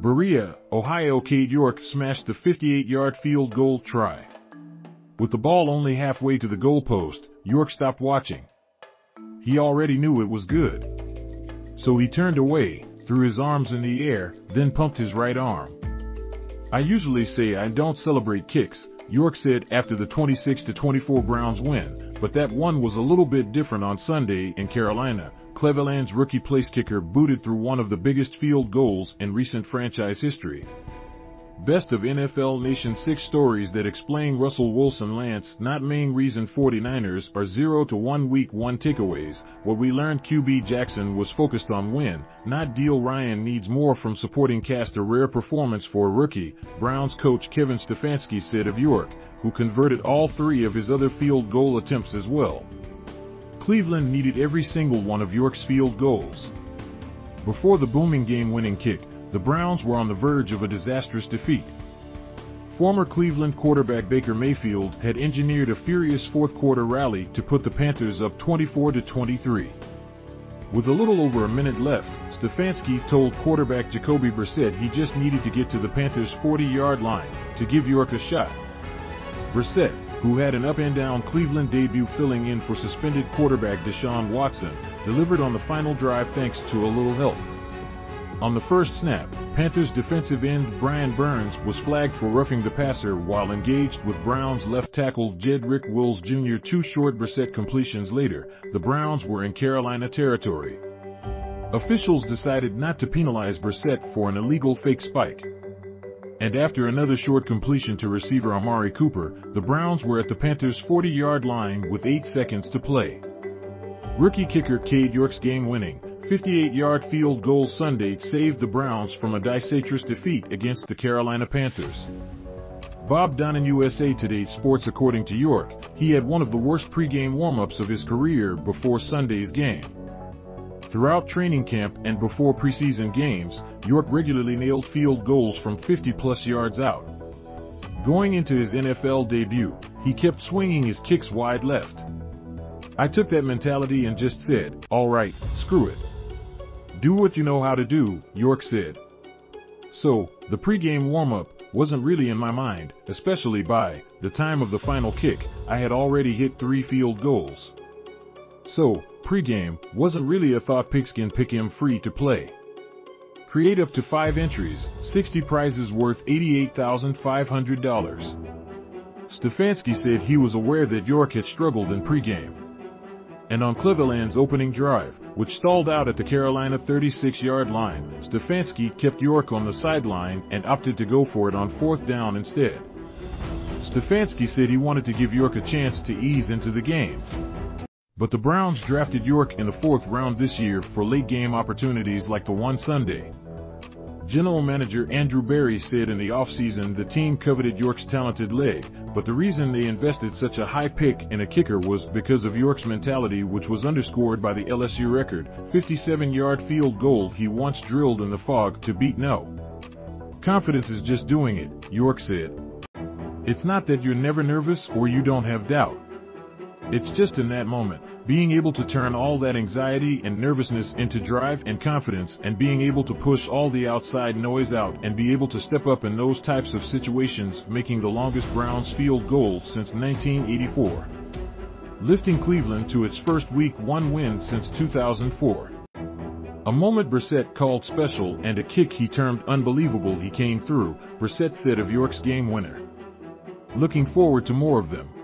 Berea, Ohio. Cade York smashed the 58-yard field goal try. With the ball only halfway to the goalpost, York stopped watching. He already knew it was good. So he turned away, threw his arms in the air, then pumped his right arm. "I usually say I don't celebrate kicks," York said after the 26-24 Browns win, "but that one was a little bit different on Sunday in Carolina." Cleveland's rookie place kicker booted through one of the biggest field goals in recent franchise history. Best of NFL Nation 6 stories that explain Russell Wilson Lance not main reason 49ers are 0-1 Week 1 takeaways. What we learned: QB Jackson was focused on win, not deal. Ryan needs more from supporting cast. A rare performance for a rookie, Browns coach Kevin Stefanski said of York, who converted all three of his other field goal attempts as well. Cleveland needed every single one of York's field goals. Before the booming game-winning kick, the Browns were on the verge of a disastrous defeat. Former Cleveland quarterback Baker Mayfield had engineered a furious fourth-quarter rally to put the Panthers up 24-23. With a little over a minute left, Stefanski told quarterback Jacoby Brissett he just needed to get to the Panthers' 40-yard line to give York a shot. Brissett, who had an up-and-down Cleveland debut filling in for suspended quarterback Deshaun Watson, delivered on the final drive thanks to a little help. On the first snap, Panthers defensive end Brian Burns was flagged for roughing the passer while engaged with Browns left tackle Jedrick Wills Jr. Two short Brissett completions later, the Browns were in Carolina territory. Officials decided not to penalize Brissett for an illegal fake spike. And after another short completion to receiver Amari Cooper, the Browns were at the Panthers' 40-yard line with 8 seconds to play. Rookie kicker Cade York's game-winning 58-yard field goal Sunday saved the Browns from a disastrous defeat against the Carolina Panthers. Bob Donnan, USA Today Sports. According to York, he had one of the worst pregame warm-ups of his career before Sunday's game. Throughout training camp and before preseason games, York regularly nailed field goals from 50-plus yards out. Going into his NFL debut, he kept swinging his kicks wide left. "I took that mentality and just said, all right, screw it. Do what you know how to do," York said. "So, the pregame warm-up wasn't really in my mind, especially by the time of the final kick, I had already hit 3 field goals. So, pregame wasn't really a thought. Pigskin pick him free to play. Create up to 5 entries, 60 prizes worth $88,500. Stefanski said he was aware that York had struggled in pregame. And on Cleveland's opening drive, which stalled out at the Carolina 36-yard line, Stefanski kept York on the sideline and opted to go for it on fourth down instead. Stefanski said he wanted to give York a chance to ease into the game. But the Browns drafted York in the 4th round this year for late-game opportunities like the one Sunday. General manager Andrew Berry said in the offseason the team coveted York's talented leg, but the reason they invested such a high pick in a kicker was because of York's mentality, which was underscored by the LSU record 57-yard field goal he once drilled in the fog to beat no. Confidence is just doing it, York said. It's not that you're never nervous or you don't have doubt. It's just in that moment, being able to turn all that anxiety and nervousness into drive and confidence, and being able to push all the outside noise out and be able to step up in those types of situations, making the longest Browns field goal since 1984. Lifting Cleveland to its first Week 1 win since 2004. A moment Brissett called special and a kick he termed unbelievable he came through, Brissett said of York's game winner. Looking forward to more of them.